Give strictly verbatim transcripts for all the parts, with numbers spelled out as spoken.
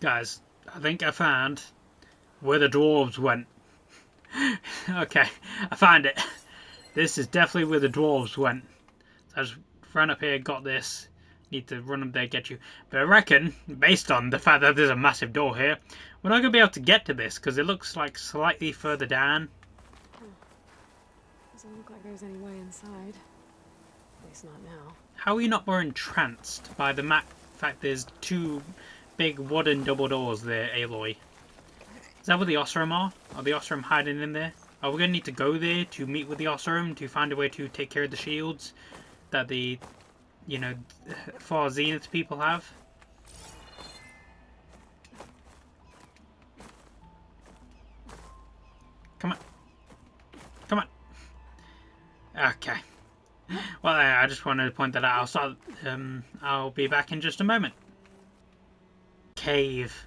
Guys, I think I found where the dwarves went. Okay, I found it. This is definitely where the dwarves went. So I just ran up here, got this. Need to run up there, get you. But I reckon, based on the fact that there's a massive door here, we're not going to be able to get to this, because it looks like slightly further down. Huh. Doesn't look like there's any way inside. At least not now. How are you not more entranced by the map? In fact, there's two big wooden double doors there, Aloy. Is that where the Oseram are? Are the Oseram hiding in there? Are we going to need to go there to meet with the Oseram, to find a way to take care of the shields that the, you know, Far Zenith people have? Come on. Come on. Okay. Well, I just wanted to point that out. I'll start, um, I'll be back in just a moment. Cave.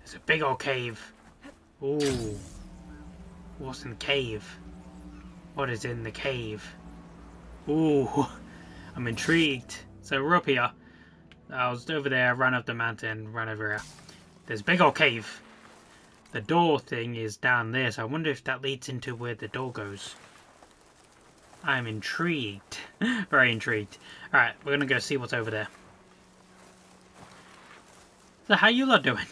There's a big old cave. Ooh. What's in the cave? What is in the cave? Ooh. I'm intrigued. So we're up here. I was over there, ran up the mountain, ran over here. There's a big old cave. The door thing is down there, so I wonder if that leads into where the door goes. I'm intrigued. Very intrigued. Alright, we're gonna go see what's over there. So how you lot doing?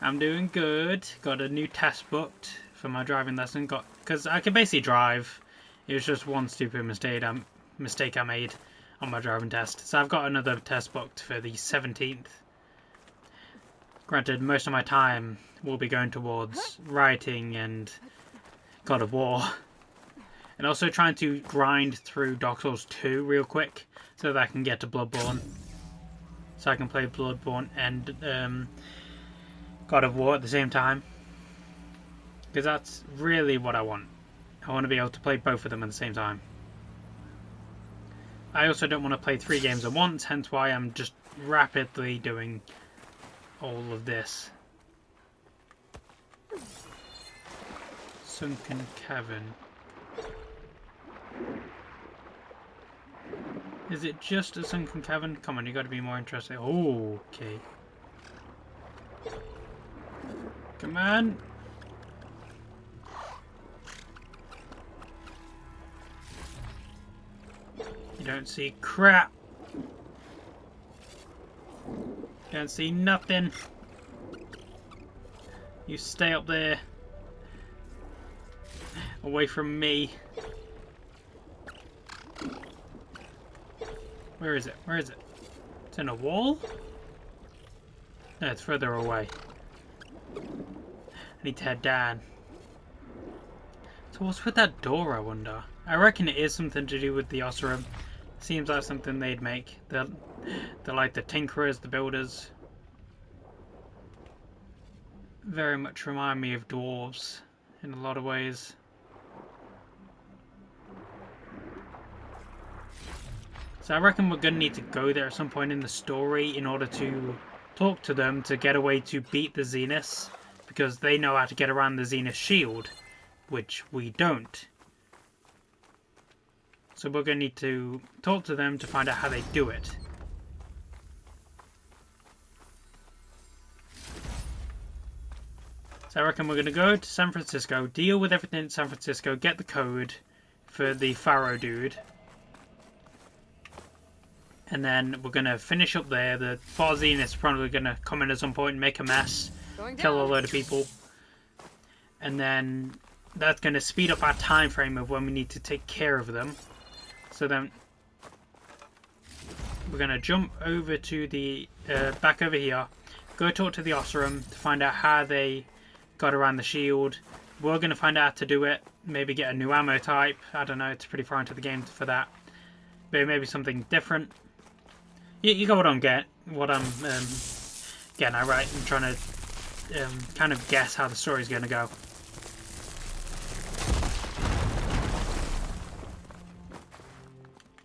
I'm doing good. Got a new test booked for my driving lesson. Got, because I can basically drive. It was just one stupid mistake I, mistake I made on my driving test. So I've got another test booked for the seventeenth. Granted, most of my time will be going towards writing and God of War. And also trying to grind through Dark Souls two real quick so that I can get to Bloodborne. So I can play Bloodborne and um, God of War at the same time. Because that's really what I want. I want to be able to play both of them at the same time. I also don't want to play three games at once, hence why I'm just rapidly doing all of this. Sunken Cavern. Is it just a sunken cavern? Come on, you got to be more interested. Oh, okay. Come on. You don't see crap. Don't see nothing. You stay up there. Away from me. Where is it? Where is it? It's in a wall? No, it's further away. I need to head down. So what's with that door, I wonder? I reckon it is something to do with the Oseram. Seems like something they'd make. They're, they're like the tinkerers, the builders. Very much remind me of dwarves in a lot of ways. So I reckon we're going to need to go there at some point in the story in order to talk to them to get a way to beat the Zeniths, because they know how to get around the Zenith shield, which we don't. So we're going to need to talk to them to find out how they do it. So I reckon we're going to go to San Francisco, deal with everything in San Francisco, get the code for the Pharaoh dude. And then we're going to finish up there. The Far Zenith's probably going to come in at some point and make a mess. Kill a load of people. And then that's going to speed up our time frame of when we need to take care of them. So then we're going to jump over to the... Uh, back over here. Go talk to the Oseram to find out how they got around the shield. We're going to find out how to do it. Maybe get a new ammo type. I don't know. It's pretty far into the game for that. But maybe something different. You, you got what I'm get, what I'm um, getting at, right? I'm trying to um, kind of guess how the story's going to go.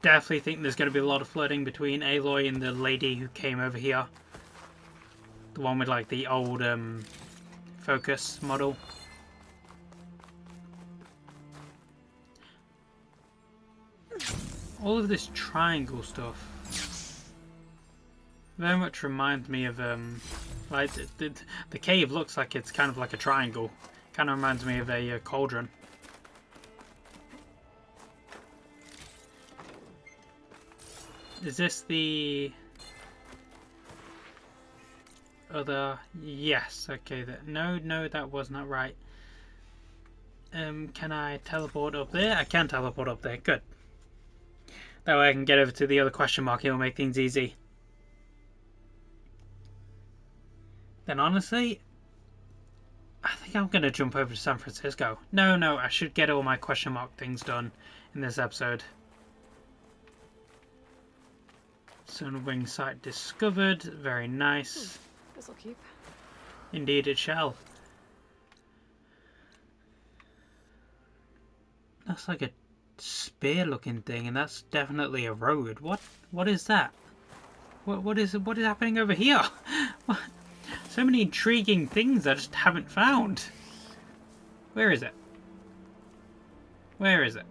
Definitely think there's going to be a lot of flirting between Aloy and the lady who came over here. The one with like the old um, Focus model. All of this triangle stuff. very much reminds me of um, like the, the, the cave looks like it's kind of like a triangle. Kind of reminds me of a uh, cauldron. Is this the other? Yes. Okay. That no, no, that was not right. Um, can I teleport up there? I can teleport up there. Good. That way I can get over to the other question mark. It'll make things easy. Then honestly, I think I'm going to jump over to San Francisco. No, no, I should get all my question mark things done in this episode. Sunwing site discovered. Very nice. Hmm, this'll keep. Indeed it shall. That's like a spear looking thing, and that's definitely a road. What what is that? What what is what is happening over here? What? So many intriguing things I just haven't found. Where is it? Where is it?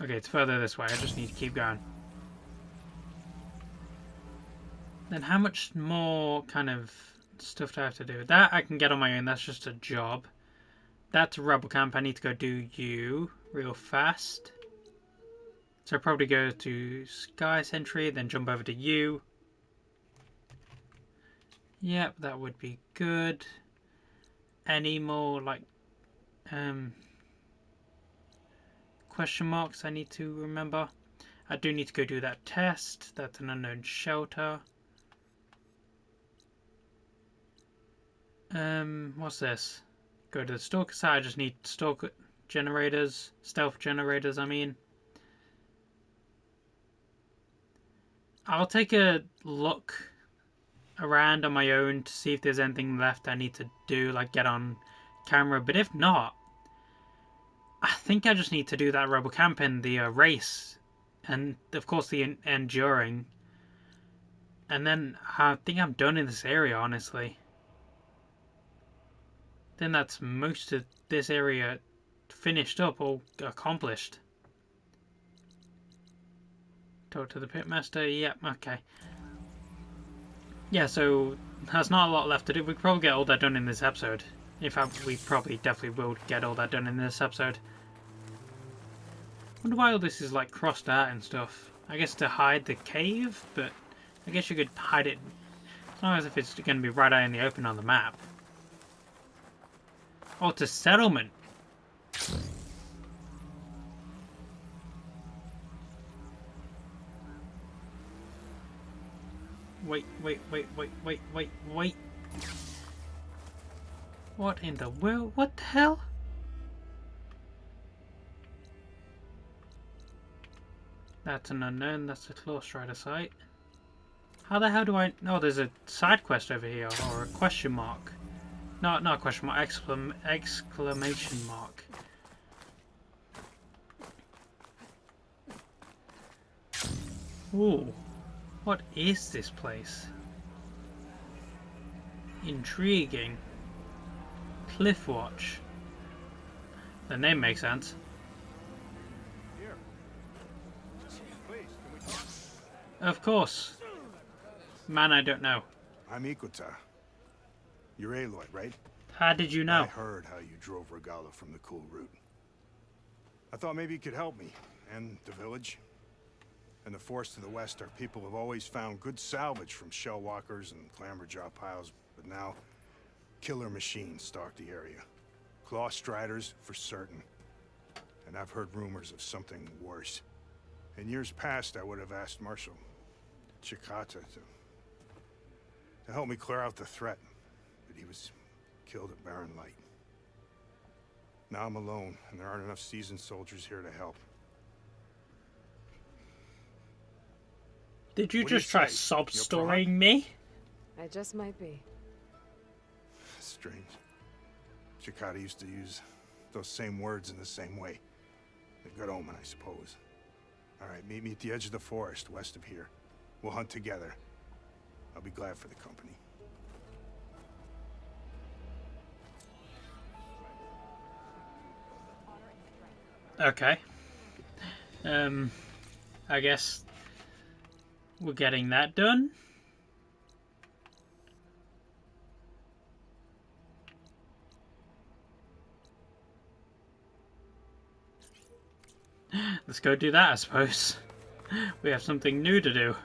Okay, it's further this way. I just need to keep going. Then how much more kind of stuff do I have to do? That I can get on my own. That's just a job. That's Rebel Camp. I need to go do you real fast. So I'll probably go to Sky Sentry, then jump over to you. Yep, that would be good. Any more, like, um... question marks I need to remember. I do need to go do that test. That's an unknown shelter. Um, what's this? Go to the stalker side. I just need stalker generators, stealth generators. I mean, I'll take a look around on my own to see if there's anything left I need to do, like get on camera. But if not, I think I just need to do that Rebel Camp and the uh, race, and of course the en enduring, and then I think I'm done in this area, honestly. Then that's most of this area finished up or accomplished. Talk to the pitmaster, yep, okay. Yeah, so there's not a lot left to do. We could probably get all that done in this episode. In fact, we probably definitely will get all that done in this episode. Wonder why all this is like crossed out and stuff. I guess to hide the cave, but I guess you could hide it as long as if it's going to be right out in the open on the map. Oh, it's a settlement. Wait, wait, wait, wait, wait, wait, wait. What in the world? What the hell? That's an unknown. That's a Claw Strider site. How the hell do I... Oh, there's a side quest over here. Or a question mark. No, not a question mark. Exclam exclamation mark. Ooh. What is this place? Intriguing. Cliffwatch. The name makes sense. Here. Please, can we talk? Of course. Man, I don't know. I'm Ikuta. You're Aloy, right? How did you know? I heard how you drove Regalla from the cool route. I thought maybe you could help me, and the village. In the forest to the west, our people have always found good salvage from Shell Walkers and Clamber Jaw piles, but now killer machines stalk the area. Claw Striders for certain. And I've heard rumors of something worse. In years past, I would have asked Marshal Chikata to, to help me clear out the threat. But he was killed at Barren Light. Now I'm alone, and there aren't enough seasoned soldiers here to help. Did you what just try sob-storying me? I just might be. Strange. Chikata used to use those same words in the same way. A good omen, I suppose. All right, meet me at the edge of the forest, west of here. We'll hunt together. I'll be glad for the company. Okay. Um, I guess We're getting that done. Let's go do that, I suppose. We have something new to do.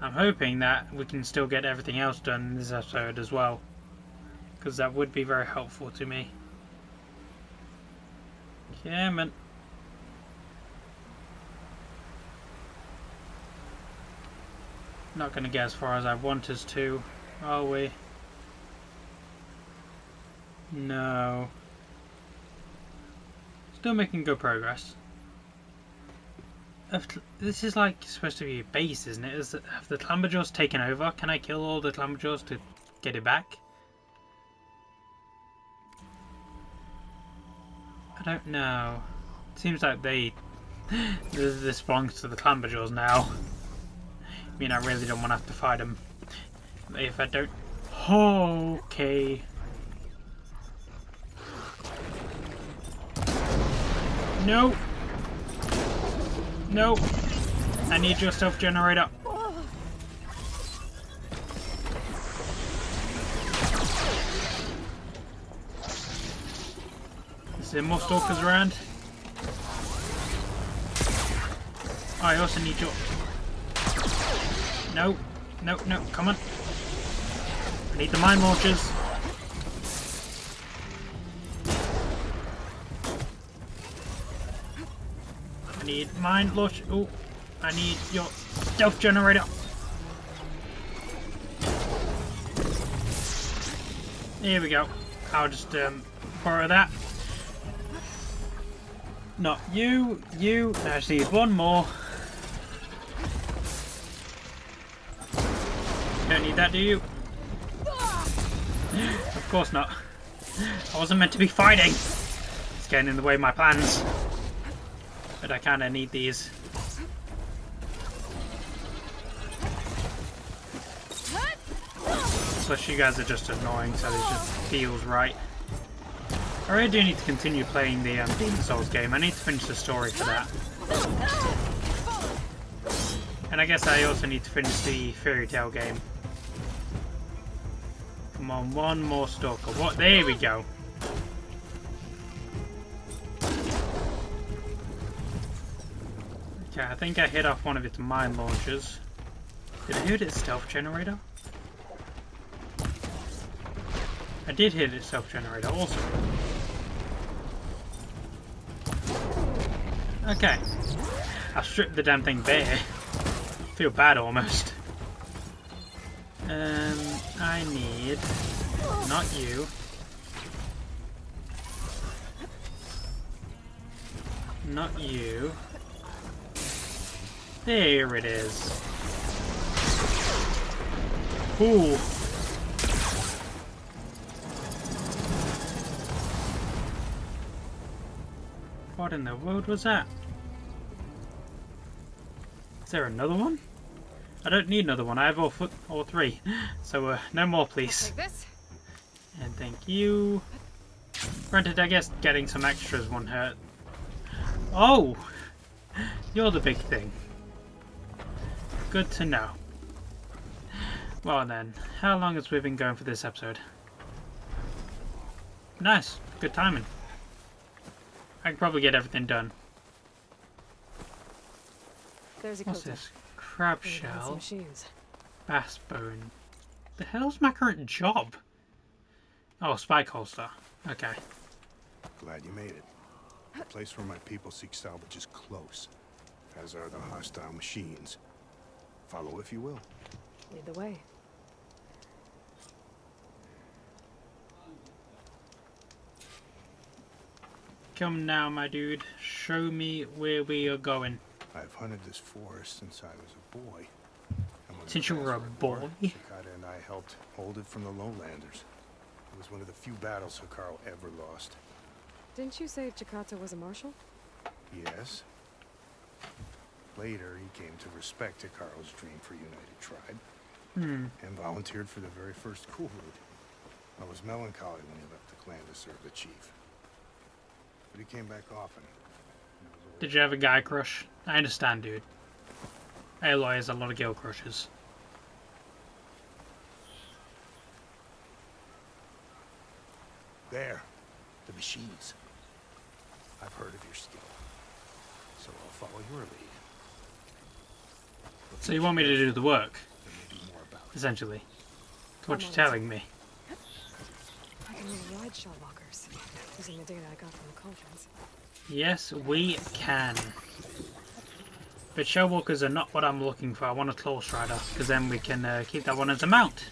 I'm hoping that we can still get everything else done in this episode as well, because that would be very helpful to me. Yeah, man. Not going to get as far as I want us to, are we? No. Still making good progress. If, this is like supposed to be a base, isn't it? Is, have the Clamber Jaws taken over? Can I kill all the Clamber Jaws to get it back? I don't know. It seems like they... this belongs to the Clamber Jaws now. I mean, I really don't want to have to fight them. If I don't... Oh, okay. No. No. I need your self-generator. Is there more stalkers around? Oh, I also need your... No, no, no, come on. I need the mine launchers. I need mine launch. Oh, I need your stealth generator. Here we go. I'll just um, borrow that. Not you, you. I just need one more. Don't need that, do you? Of course not. I wasn't meant to be fighting. It's getting in the way of my plans. But I kinda need these. Plus you guys are just annoying, so this just feels right. I really do need to continue playing the um, Demon's Souls game. I need to finish the story for that. And I guess I also need to finish the fairy tale game. Come on, one more stalker. What? There we go. Okay, I think I hit off one of its mine launchers. Did I hit its stealth generator? I did hit its stealth generator also. Okay. I stripped the damn thing bare. Feel bad almost. Um, I need... Not you. Not you. There it is. Ooh. What in the world was that? Is there another one? I don't need another one. I have all, foot, all three. So, uh, no more, please. Like this. And thank you. Granted, I guess getting some extras won't hurt. Oh! You're the big thing. Good to know. Well then, how long has we been going for this episode? Nice. Good timing. I can probably get everything done. There's a What's this? Crab shell, bass bone. The hell's my current job? Oh, spike holster. Okay. Glad you made it. The place where my people seek salvage is close, as are the hostile machines. Follow if you will. Lead the way. Come now, my dude. Show me where we are going. I've hunted this forest since I was a boy. Since you were a boy? Chikata and I helped hold it from the lowlanders. It was one of the few battles Hikaru ever lost. Didn't you say Chikata was a marshal? Yes. Later, he came to respect Hikaru's dream for United Tribe. Hmm. And volunteered for the very first coup. I was melancholy when he left the clan to serve the chief. But he came back often. Did you have a guy crush? I understand, dude. Aloy has a lot of girl crushes. There, the machines. I've heard of your skill, so I'll follow your lead. But so you want me to do the work, essentially? That's what you're telling me. I can ride Shell Walkers using the data I got from the conference. Yes, we can. But Shell Walkers are not what I'm looking for. I want a Claw Strider, because then we can uh, keep that one as a mount.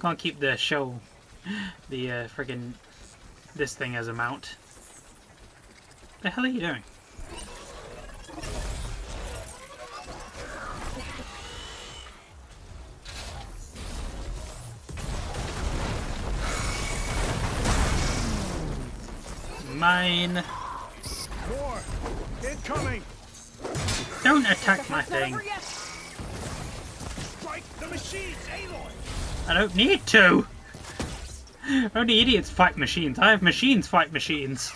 Can't keep the shell, the uh, friggin' this thing as a mount. The hell are you doing? Mine. More incoming. Don't attack my thing. Strike the machines, Aloy. I don't need to. Only idiots fight machines. I have machines fight machines.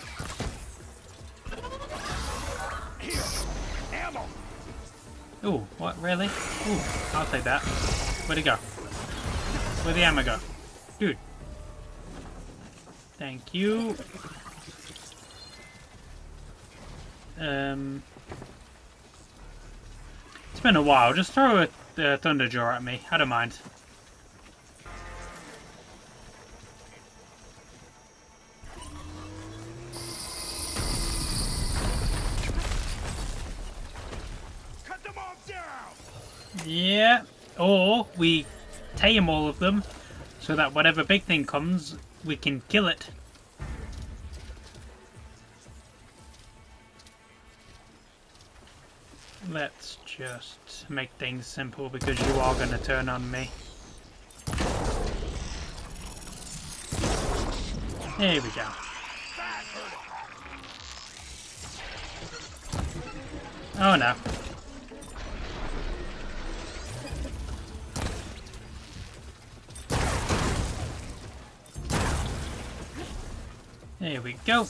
Ooh, what, really? Ooh, I'll take that. Where'd it go? Where'd the ammo go? Dude. Thank you. Um... It's been a while. Just throw a uh, Thunderjaw at me. I don't mind. Yeah, or we tame all of them so that whatever big thing comes, we can kill it. Let's just make things simple because you are going to turn on me. There we go. Oh no. There we go.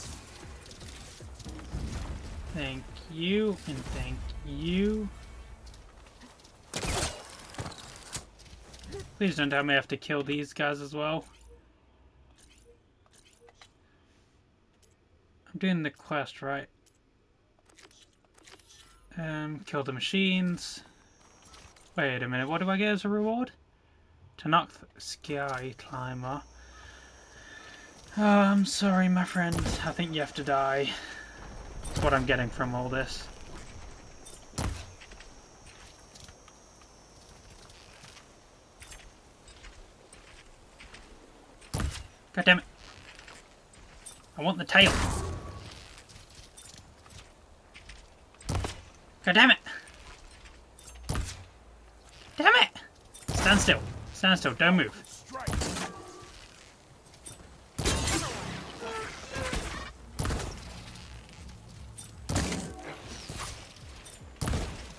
Thank you, and thank you. Please don't tell me I have to kill these guys as well. I'm doing the quest, right? Um, kill the machines. Wait a minute, what do I get as a reward? To knock the Sky Climber. Oh, I'm sorry, my friend. I think you have to die. That's what I'm getting from all this. God damn it. I want the tail. God damn it. Damn it. Stand still. Stand still. Don't move.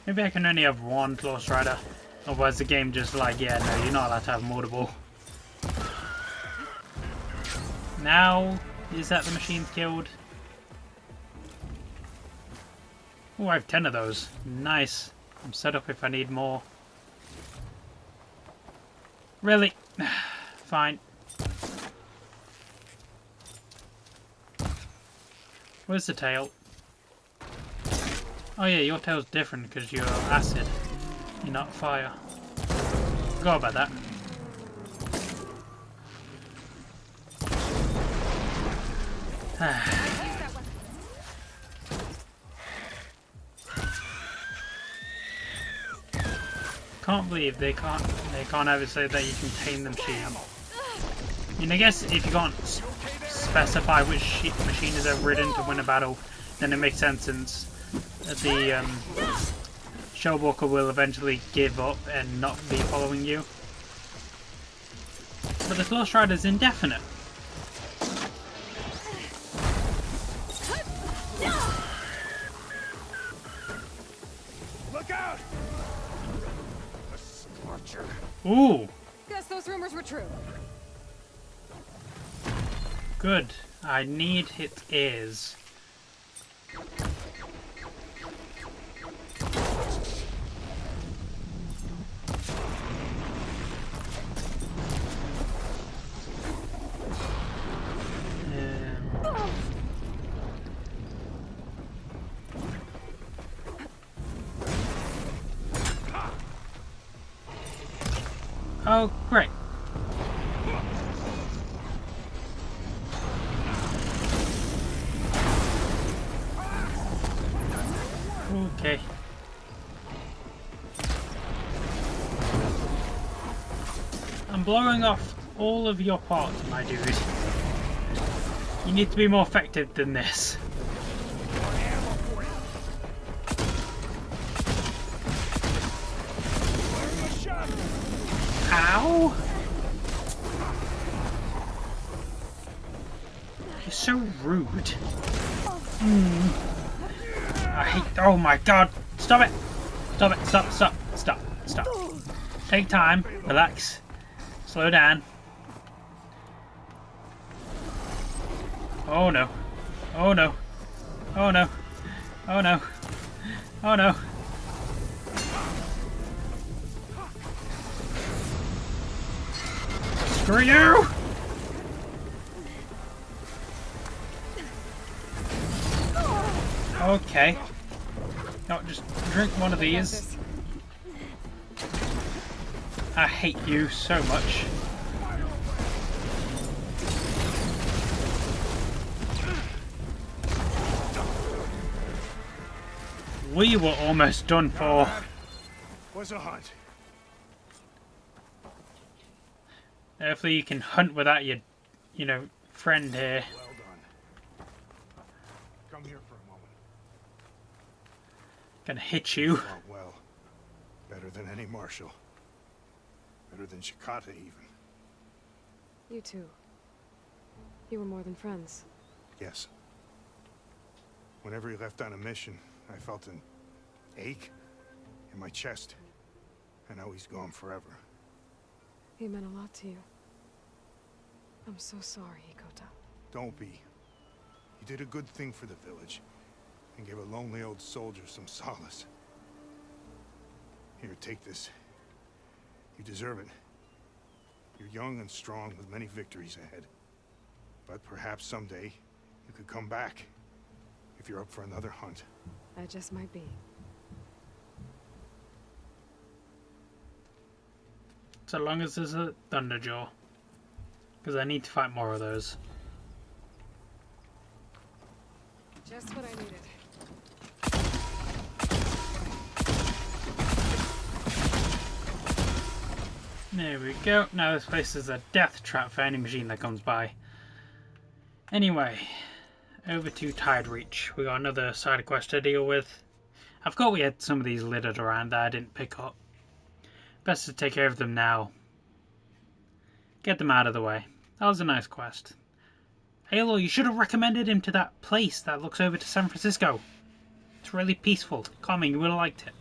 Maybe I can only have one Claw Strider, otherwise the game just like, yeah, no, you're not allowed to have multiple. Now, is that the machine killed? Oh, I have ten of those. Nice. I'm set up if I need more. Really? Fine. Where's the tail? Oh yeah, your tail's different because you're acid. You're not fire. Forgot about that. Can't believe they can't they can't ever say that you can tame the machine. I mean, I guess if you can't specify which machine is overridden to win a battle, then it makes sense since the um, Shell Walker will eventually give up and not be following you. But the Claw Strider is indefinite. Look out! The Scorcher. Ooh. Guess those rumors were true. Good. I need its ears. Oh, great. Okay. I'm blowing off all of your parts, my dude. You need to be more effective than this. Ow! You're so rude. Mm. I hate- oh my god! Stop it! Stop it! Stop! Stop! Stop! Stop! Take time. Relax. Slow down. Oh no! Oh no! Oh no! Oh no! Oh no! Screw you! Okay. No, just drink one of these. I hate you so much. We were almost done for. Where's the hunt? Hopefully you can hunt without your, you know, friend here. Well done. Come here for a moment. Gonna hit you. Oh, well, better than any marshal. Better than Chikata, even. You two. You were more than friends. Yes. Whenever he left on a mission, I felt an ache in my chest. And now he's gone forever. He meant a lot to you. I'm so sorry, Ikuta. Don't be. You did a good thing for the village, and gave a lonely old soldier some solace. Here, take this. You deserve it. You're young and strong with many victories ahead. But perhaps someday, you could come back, if you're up for another hunt. I just might be. So long as there's a Thunderjaw, because I need to fight more of those. Just what I needed. There we go. Now this place is a death trap for any machine that comes by. Anyway, over to Tide Reach. We got another side quest to deal with. I forgot we had some of these littered around that I didn't pick up. Best to take care of them now. Get them out of the way. That was a nice quest. Aloy, you should have recommended him to that place that looks over to San Francisco. It's really peaceful, calming, you would have liked it.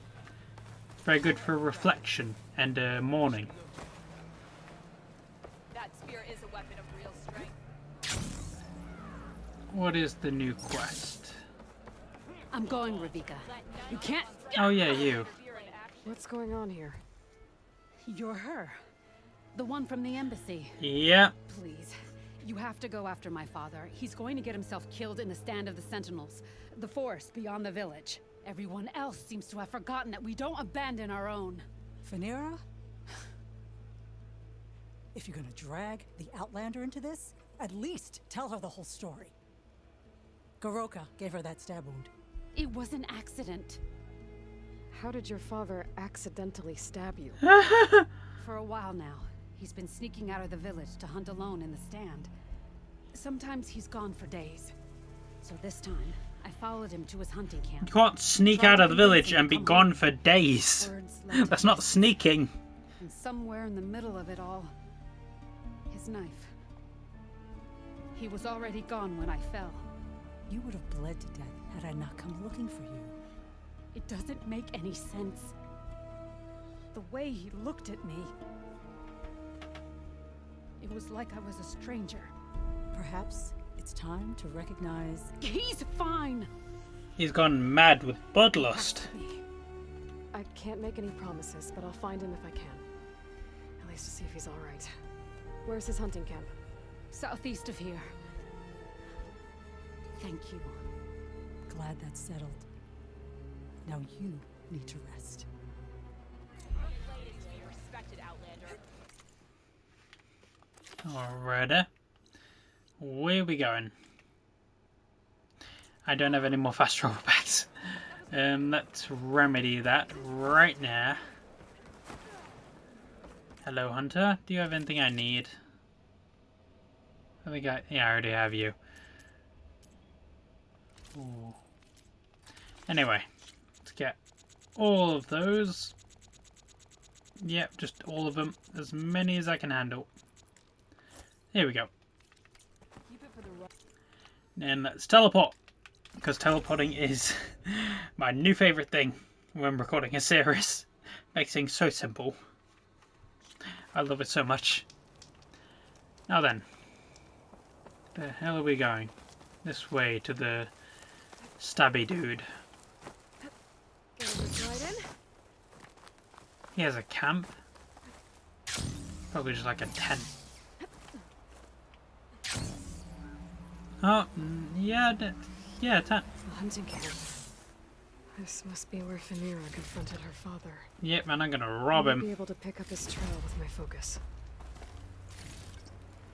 Very good for reflection and uh, mourning. That spear is a weapon of real strength. What is the new quest? I'm going, Ravika. You can't. Oh yeah, you. What's going on here? You're her. The one from the embassy. Yeah. Please. You have to go after my father. He's going to get himself killed in the stand of the sentinels. The forest beyond the village. Everyone else seems to have forgotten that we don't abandon our own. Fenera? If you're gonna drag the Outlander into this, at least tell her the whole story. Goroka gave her that stab wound. It was an accident. How did your father accidentally stab you? For a while now, he's been sneaking out of the village to hunt alone in the stand. Sometimes he's gone for days. So this time, I followed him to his hunting camp. You can't sneak Try out of the village and be gone home. for days. That's not sneaking. And somewhere in the middle of it all, his knife. He was already gone when I fell. You would have bled to death had I not come looking for you. It doesn't make any sense. The way he looked at me. It was like I was a stranger. Perhaps it's time to recognize... He's fine! He's gone mad with bloodlust. I can't make any promises, but I'll find him if I can. At least to see if he's alright. Where's his hunting camp? Southeast of here. Thank you. Glad that's settled. Now you need to rest. Alrighty. Where are we going? I don't have any more fast travel paths. Um, let's remedy that right now. Hello, Hunter. Do you have anything I need? I think I... Yeah, I already have you. Ooh. Anyway, let's get all of those. Yep, just all of them. As many as I can handle. Here we go. Then let's teleport. Because teleporting is my new favourite thing when recording a series. Makes things so simple. I love it so much. Now then, the hell are we going? This way to the stabby dude. He has a camp. Probably just like a tent. Oh, yeah, yeah, tent. A hunting camp. This must be where Fenera confronted her father. Yep, man, I'm gonna rob him. I'll be able to pick up his trail with my focus.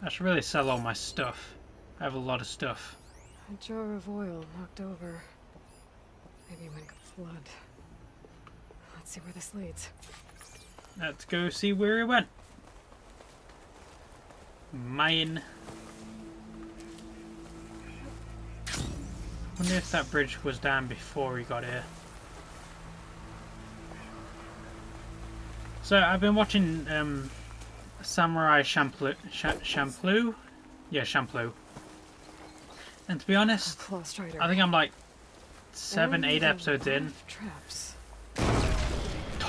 I should really sell all my stuff. I have a lot of stuff. A jar of oil knocked over. Maybe one could flood. Let's see where this leads. Let's go see where he went. Mine. I wonder if that bridge was down before he got here. So I've been watching um, Samurai Champloo, Champloo, yeah Champloo. And to be honest, I think I'm like seven, eight episodes in.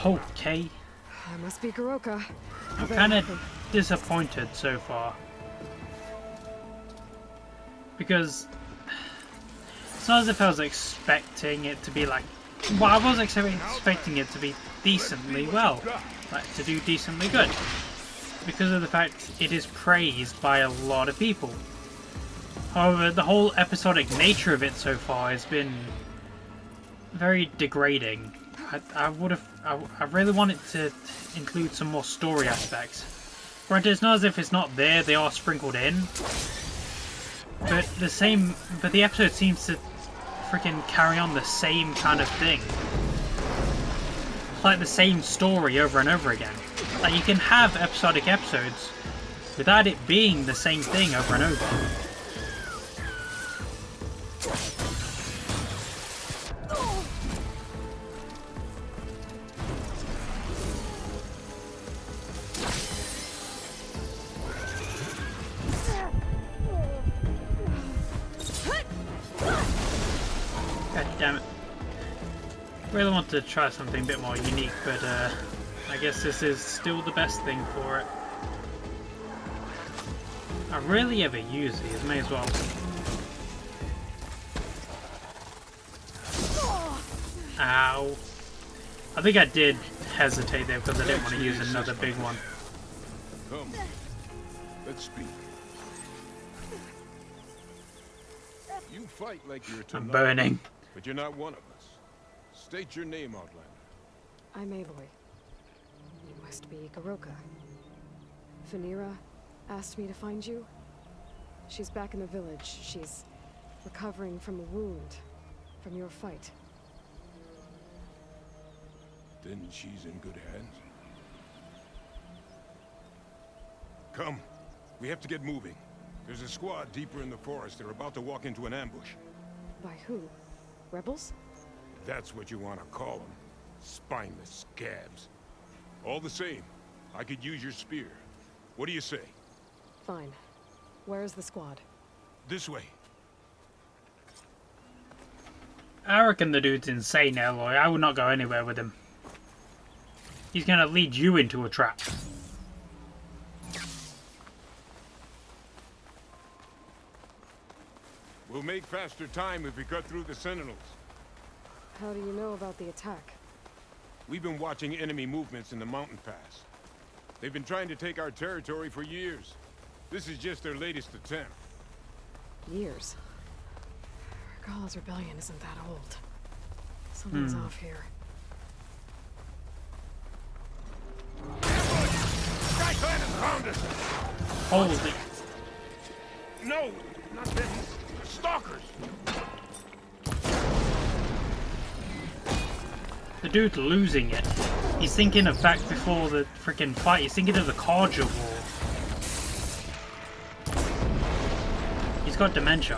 Okay. I must be Goroka. I'm kind of disappointed so far because. It's not as if I was expecting it to be like... Well, I was expecting it to be decently well. Like, to do decently good. Because of the fact it is praised by a lot of people. However, the whole episodic nature of it so far has been very degrading. I, I would have... I, I really wanted to include some more story aspects. Granted, it's not as if it's not there, they are sprinkled in. But the same... But the episode seems to... freaking carry on the same kind of thing. It's like the same story over and over again. Like you can have episodic episodes without it being the same thing over and over to try something a bit more unique, but uh, I guess this is still the best thing for it. I rarely ever use these, may as well. Ow. I think I did hesitate there because I didn't want to use another big one. Come, let's speak. You fight like you're I'm burning. But you're not one of us. State your name, Outlander. I'm Aloy. You must be Goroka. Fenera asked me to find you. She's back in the village. She's recovering from a wound from your fight. Then she's in good hands. Come. We have to get moving. There's a squad deeper in the forest. They're about to walk into an ambush. By who? Rebels? That's what you want to call them. Spineless scabs. All the same, I could use your spear. What do you say? Fine. Where is the squad? This way. I reckon the dude's insane, Aloy. I would not go anywhere with him. He's gonna lead you into a trap. We'll make faster time if we cut through the sentinels. How do you know about the attack? We've been watching enemy movements in the mountain pass. They've been trying to take our territory for years. This is just their latest attempt. Years? Regalla's rebellion isn't that old. Something's hmm. off here. Sky Clan has found us! Holy. No, not them. Stalkers. The dude's losing it. He's thinking of back before the freaking fight. He's thinking of the Carja war. He's got dementia.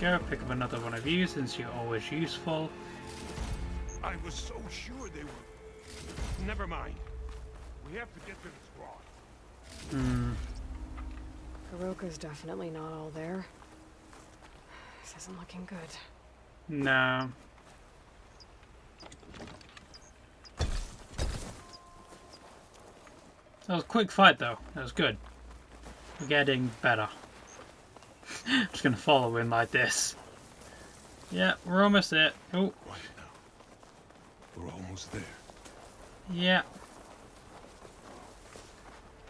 Go pick up another one of you since you're always useful. I was so sure they were. Never mind. We have to get to the squad. Hmm. Goroka's definitely not all there. This isn't looking good. No. That was a quick fight though. That was good. We're getting better. I'm just gonna follow in like this. Yeah, we're almost there. Oh, right now. We're almost there. Yeah.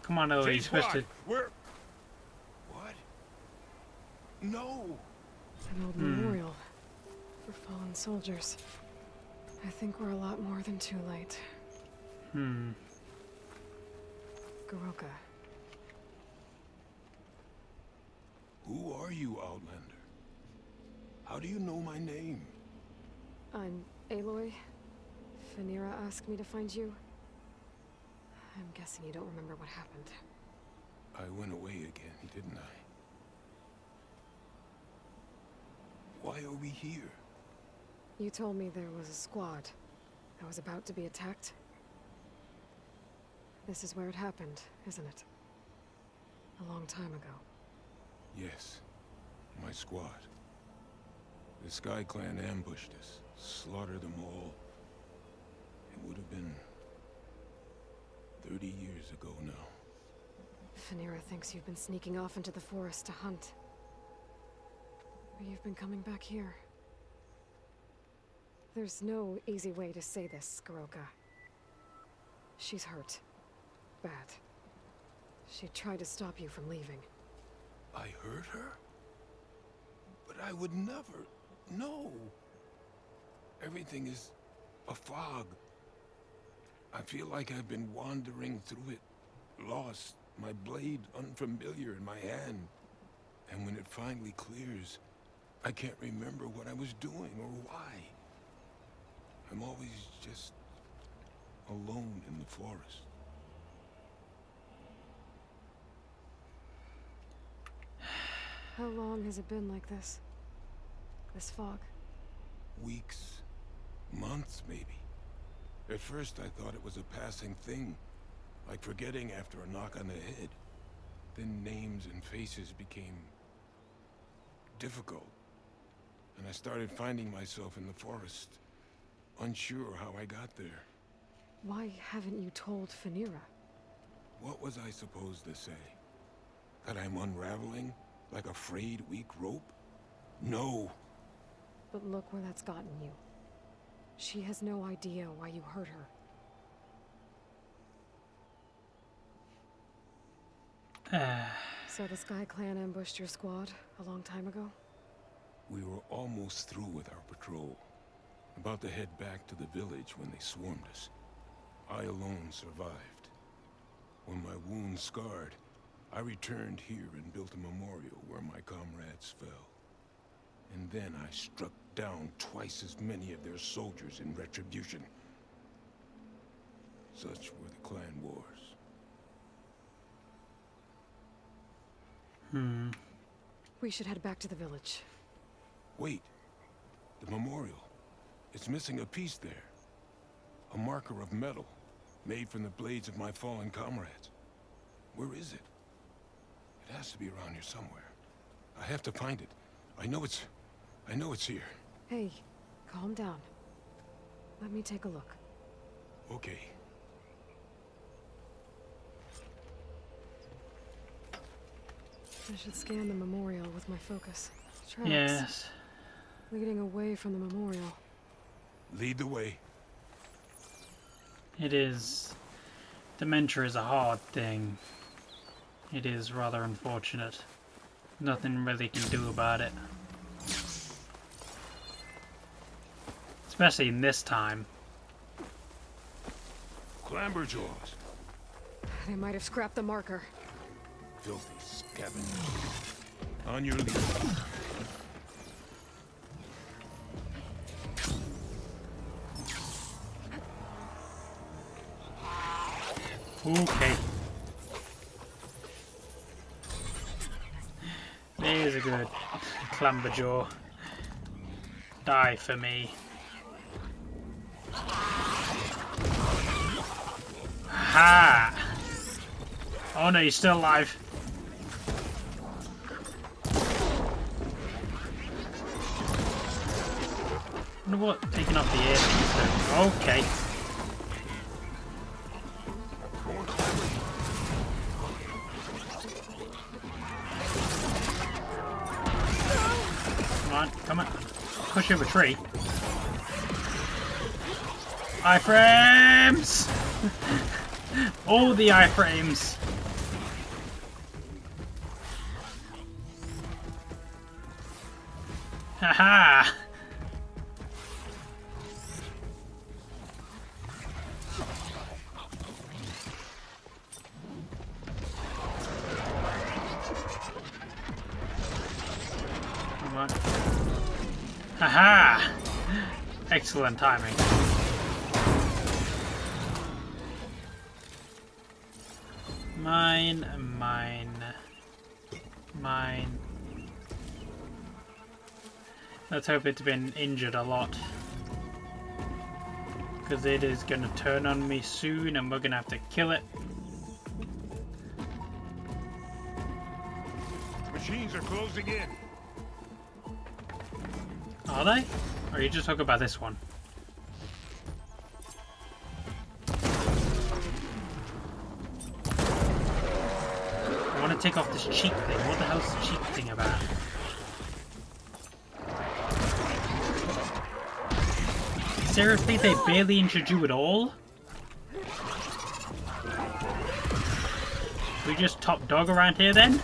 Come on, Aloy, you're supposed to. We're... What? No. An old hmm. memorial for fallen soldiers. I think we're a lot more than too late. Hmm. Goroka. Who are you, Outlander? How do you know my name? I'm Aloy. Fenera asked me to find you. I'm guessing you don't remember what happened. I went away again, didn't I? Why are we here? You told me there was a squad that was about to be attacked. This is where it happened, isn't it? A long time ago. Yes, my squad. The Sky Clan ambushed us, slaughtered them all. It would have been thirty years ago now. Fenera thinks you've been sneaking off into the forest to hunt. But you've been coming back here. There's no easy way to say this, Goroka. She's hurt. Bad. She tried to stop you from leaving. I hurt her? But I would never... No! Everything is a fog. I feel like I've been wandering through it, lost, my blade unfamiliar in my hand. And when it finally clears, I can't remember what I was doing or why. I'm always just alone in the forest. How long has it been like this? This fog? Weeks. Months, maybe. At first I thought it was a passing thing, like forgetting after a knock on the head. Then names and faces became... difficult. And I started finding myself in the forest, unsure how I got there. Why haven't you told Fenera? What was I supposed to say? That I'm unraveling? Like a frayed, weak rope? No. But look where that's gotten you. She has no idea why you hurt her. Uh. So the Sky Clan ambushed your squad a long time ago? We were almost through with our patrol. About to head back to the village when they swarmed us. I alone survived. When my wounds scarred, I returned here and built a memorial where my comrades fell. And then I struck down twice as many of their soldiers in retribution. Such were the clan wars. Hmm. We should head back to the village. Wait. The memorial. It's missing a piece there. A marker of metal, made from the blades of my fallen comrades. Where is it? It has to be around here somewhere. I have to find it. I know it's... I know it's here. Hey, calm down. Let me take a look. Okay. I should scan the memorial with my focus. Tracks. Yes. Leading away from the memorial. Lead the way. It is... Dementia is a hard thing. It is rather unfortunate. nothing really can do about it. Especially in this time. Clamber jaws. They might have scrapped the marker. Filthy scavengers. On your leave. Okay. There's a good Clamber Jaw. Die for me. Ha! Oh no, you're still alive. I wonder what taking off the air things do. Okay. Push over a tree. Iframes! All the iframes. Haha! Come on. Aha! Excellent timing. Mine, mine, mine. Let's hope it's been injured a lot. Because it is going to turn on me soon and we're going to have to kill it. Machines are closing in. Are they? Or are you just talking about this one? I want to take off this cheek thing. What the hell's the cheek thing about? Seriously, they barely injured you at all? We just top dog around here then?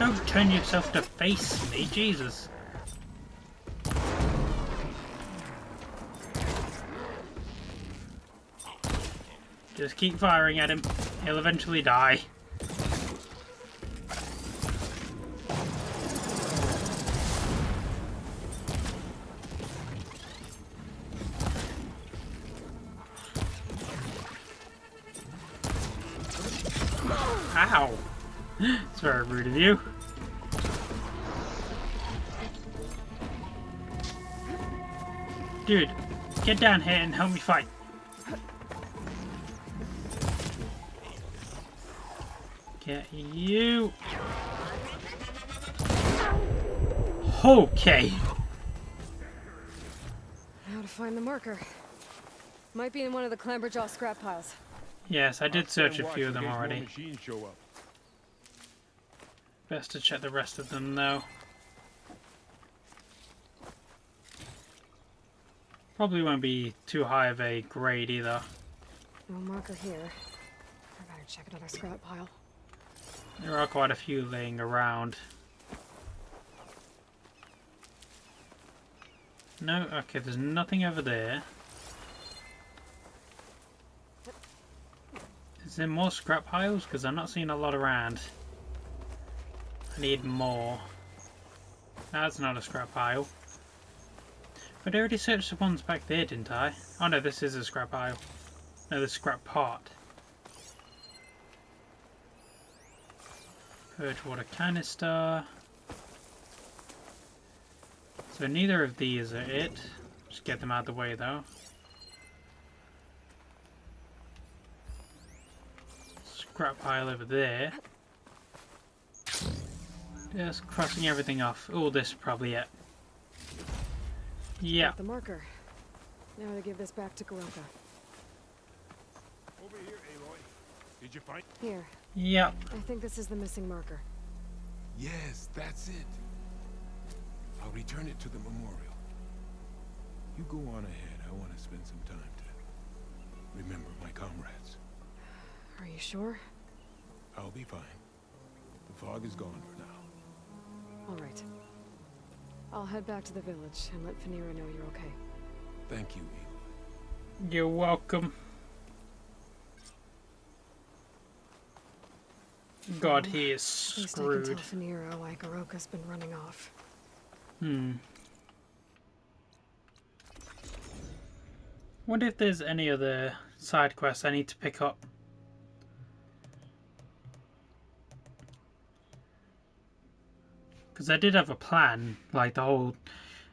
Don't turn yourself to face me, Jesus. Just keep firing at him. He'll eventually die. Ow. It's very rude of you. Dude, get down here and help me fight. Get you. Okay. Now to find the marker. Might be in one of the Clamberjaw scrap piles. Yes, I did search a few of them already. Best to check the rest of them though. Probably won't be too high of a grade either. No marker here. I better check another scrap pile. There are quite a few laying around. No, okay, there's nothing over there. Is there more scrap piles? Because I'm not seeing a lot around. I need more. That's not a scrap pile. But I already searched the ones back there, didn't I? Oh no, this is a scrap pile. No, the scrap part. Purge water canister. So neither of these are it. Just get them out of the way though. Scrap pile over there. Just crossing everything off. Oh, this is probably it. Yeah. Got the marker. Now to give this back to Goroka. Over here, Aloy. Did you find? Here. Yep. I think this is the missing marker. Yes, that's it. I'll return it to the memorial. You go on ahead. I want to spend some time to remember my comrades. Are you sure? I'll be fine. fog is gone for now. All right. I'll head back to the village and let Fenera know you're okay. Thank you, Aloy. You're welcome. God, he is screwed. At least I can tell Fenera why Goroka's been running off. Hmm. Wonder if there's any other side quests I need to pick up. Because I did have a plan, like the whole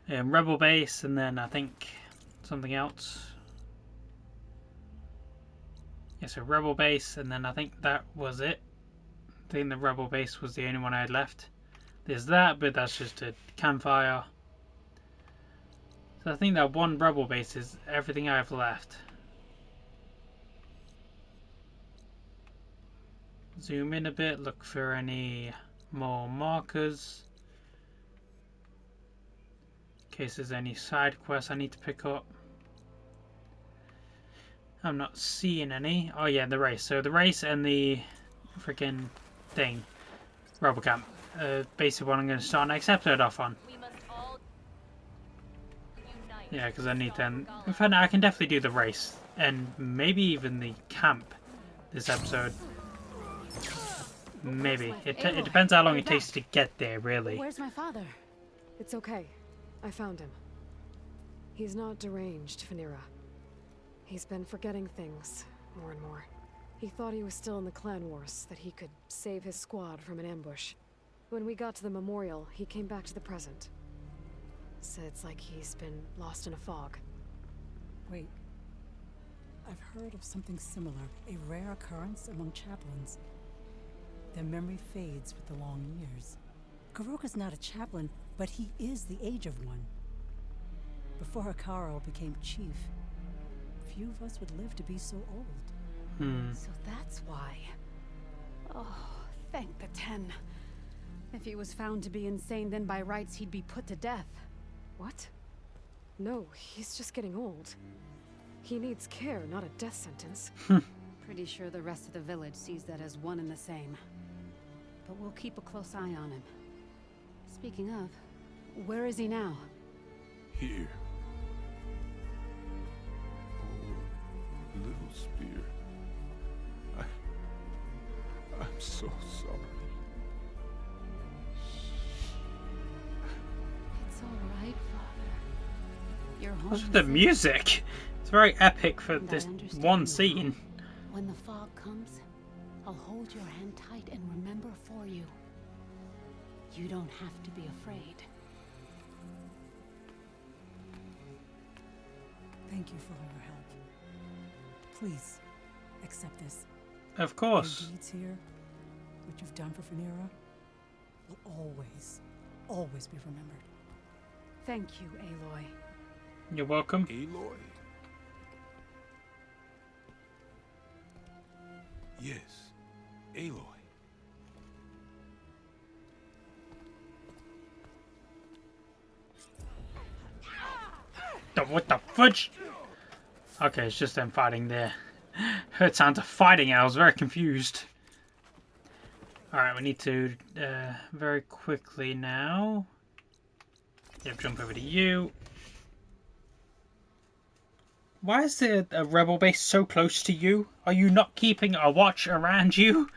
um, rebel base, and then I think something else. Yeah, so rebel base, and then I think that was it. I think the rebel base was the only one I had left. There's that, but that's just a campfire. So I think that one rebel base is everything I have left. Zoom in a bit, look for any more markers. In case there's any side quests I need to pick up. I'm not seeing any. Oh yeah, the race. So the race and the freaking thing. Rebel Camp. Uh, basically what I'm going to start next episode off on. Yeah, because I need them. In fact, I can definitely do the race. And maybe even the camp this episode. Maybe. It, t it depends how long it takes to get there, really. Where's my father? It's okay. I found him. He's not deranged, Fenera. He's been forgetting things more and more. He thought he was still in the clan wars, that he could save his squad from an ambush. When we got to the memorial, he came back to the present. So it's like he's been lost in a fog. Wait. I've heard of something similar, a rare occurrence among chaplains. Their memory fades with the long years. Goroka's not a chaplain, but he is the age of one. Before Hikaru became chief, few of us would live to be so old. Hmm. So that's why. Oh, thank the Ten. If he was found to be insane, then by rights he'd be put to death. What? No, he's just getting old. He needs care, not a death sentence. Pretty sure the rest of the village sees that as one and the same. But we'll keep a close eye on him. Speaking of, where is he now? Here. Oh, little spear. I... I'm so sorry. It's all right, Father. You're home. What's with the music? It's very epic for this one scene. When the fog comes, I'll hold your hand tight and remember for you. You don't have to be afraid. Thank you for all your help. Please, accept this. Of course. Your deeds here, what you've done for Fenera, will always, always be remembered. Thank you, Aloy. You're welcome. Aloy. Yes, Aloy. The, what the fudge? Okay, it's just them fighting there. Heard sounds of fighting, I was very confused. Alright, we need to uh, very quickly now. Yep, jump over to you. Why is there a rebel base so close to you? Are you not keeping a watch around you?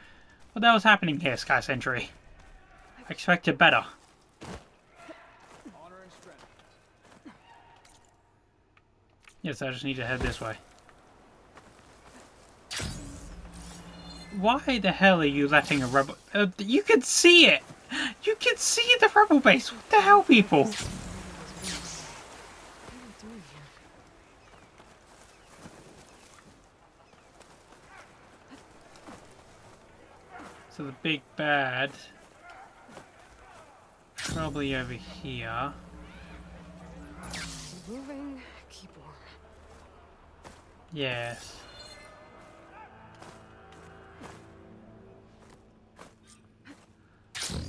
What the hell's happening here, Sky Sentry? I expected better. Yes, I just need to head this way. Why the hell are you letting a rebel... Uh, you can see it! You can see the rebel base! What the hell, people? So the big bad, probably over here. Moving, keep warm. Yes. Made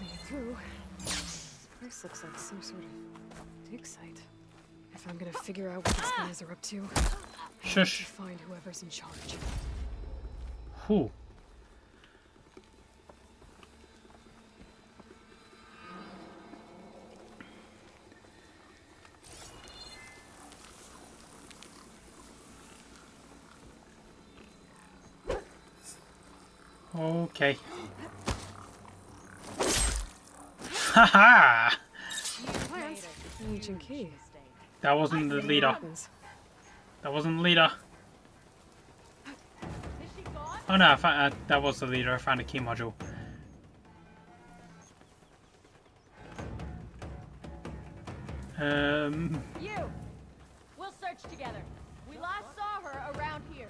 it through. This place looks like some sort of dig site. If I'm gonna figure out what these guys are up to, shush. I need to find whoever's in charge. Who? Okay. Haha! That wasn't the leader. That wasn't the leader. Oh no, I found, uh, that was the leader. I found a key module. Um. You! We'll search together. We last saw her around here.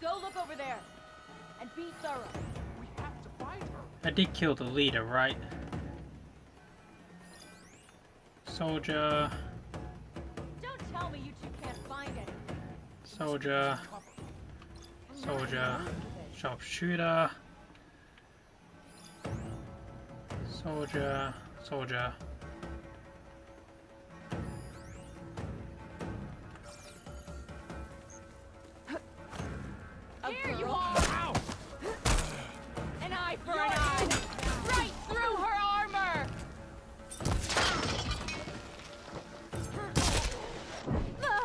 Go look over there. And be thorough. We have to find her. I did kill the leader, right? Soldier. Don't tell me you two can't find anything. Soldier. Soldier. Sharpshooter. Soldier. Soldier. Here you are! Ow. An eye for an eye! Right through her armor! Ow!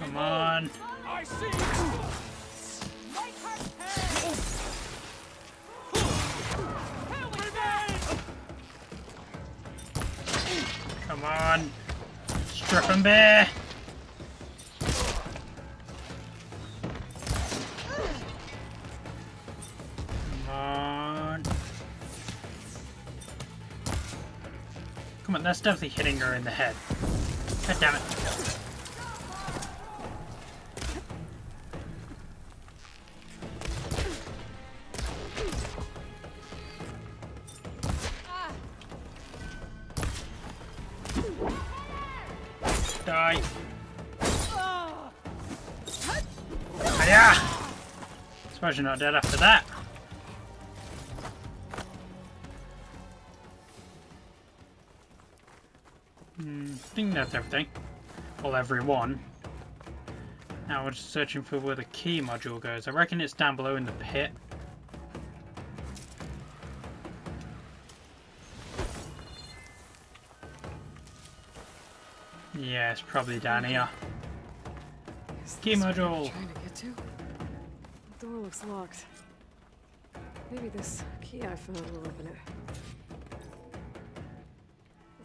Come on! I see you. Come on, strip him bare. That's definitely hitting her in the head. God damn it. Die. Hiya! Suppose you're not dead after that. I think that's everything. Well, everyone. Now we're just searching for where the key module goes. I reckon it's down below in the pit. Yeah, it's probably down here. Key module! Trying to get to? The door looks locked. Maybe this key I found will open it.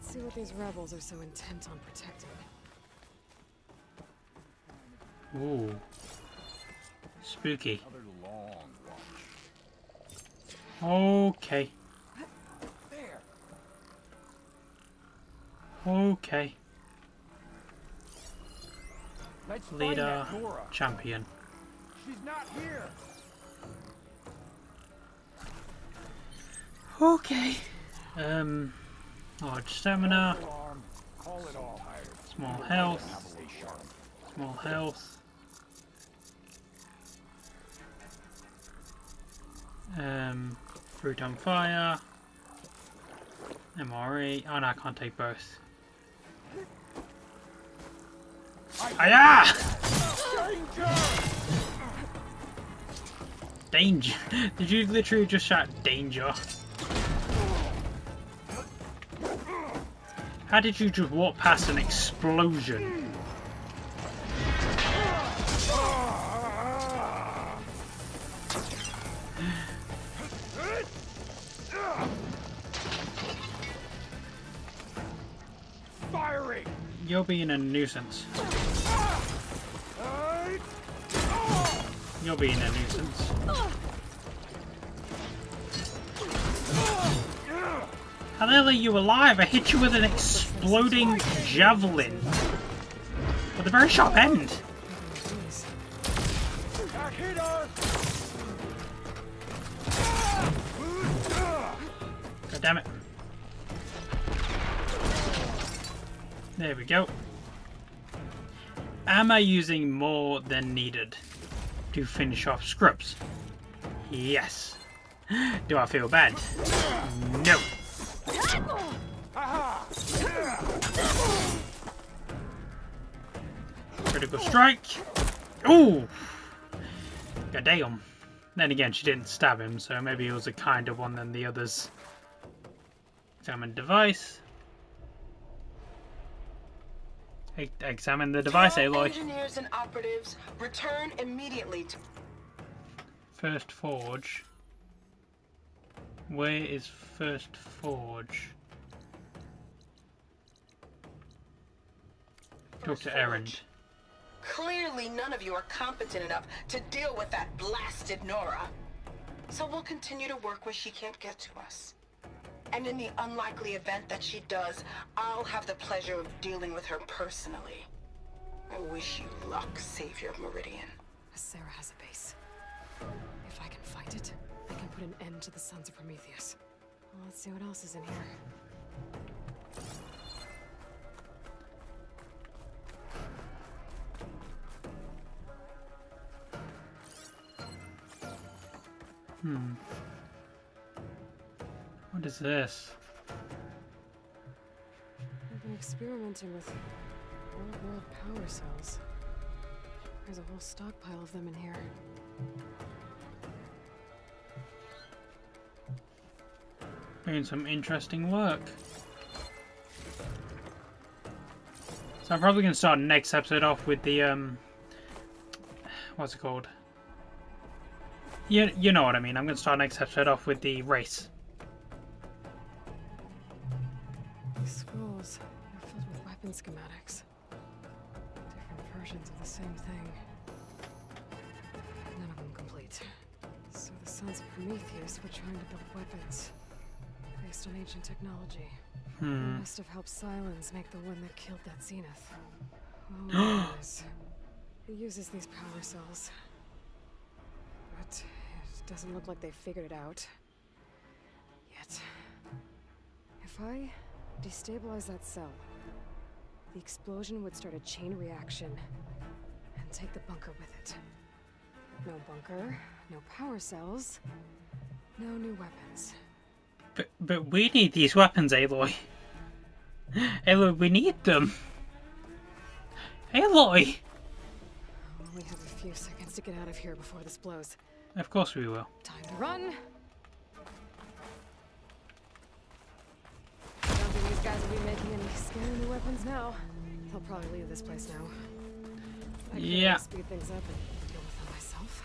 Let's see what these rebels are so intent on protecting. Ooh. Spooky. Okay. Okay. Let's leader champion. She's not here. Okay. Um Large stamina, small health, small health, um, fruit on fire, M R E, oh no, I can't take both. Hiya! Danger! Did you literally just shout danger? How did you just walk past an explosion? Firing! You're being a nuisance. You're being a nuisance. How the hell are you alive? I hit you with an exploding javelin. With a very sharp end. God damn it. There we go. Am I using more than needed to finish off Scrubs? Yes. Do I feel bad? No. Critical strike. Ooh! God damn. Then again, she didn't stab him, so maybe it was a kinder one than the others. Examine device. E examine the device, Tell Aloy. Engineers and operatives, return immediately to First Forge. Where is First Forge? Talk to Errand. Clearly none of you are competent enough to deal with that blasted Nora. So we'll continue to work where she can't get to us. And in the unlikely event that she does, I'll have the pleasure of dealing with her personally. I wish you luck, Savior of Meridian. Sarah has a base. If I can find it, I can put an end to the Sons of Prometheus. Well, let's see what else is in here. Hmm. What is this? I've been experimenting with old world power cells. There's a whole stockpile of them in here. Doing some interesting work. So I'm probably going to start next episode off with the um, what's it called? You, you know what I mean. I'm going to start next episode off with the race. These scrolls are filled with weapon schematics. Different versions of the same thing. None of them complete. So the Sons of Prometheus were trying to build weapons based on ancient technology. Hmm. They must have helped Silence make the one that killed that Zenith. Who knows? It uses these power cells. But it doesn't look like they've figured it out yet. If I destabilize that cell, the explosion would start a chain reaction and take the bunker with it. No bunker, no power cells, no new weapons. But, but we need these weapons, Aloy. Aloy, we need them. Aloy! We have a few seconds to get out of here before this blows. Of course we will. Time to run. I don't think these guys will be making any scary new weapons now. They'll probably leave this place now. I can yeah. Really speed things up and deal with them myself.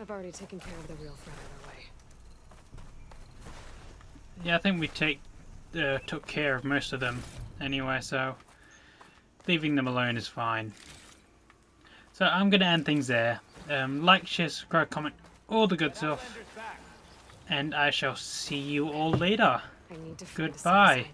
I've already taken care of the real threat out of the way. Yeah, I think we take uh, took care of most of them anyway, so leaving them alone is fine. So I'm going to end things there. Um, like, share, subscribe, comment, all the good stuff. And I shall see you all later. Goodbye.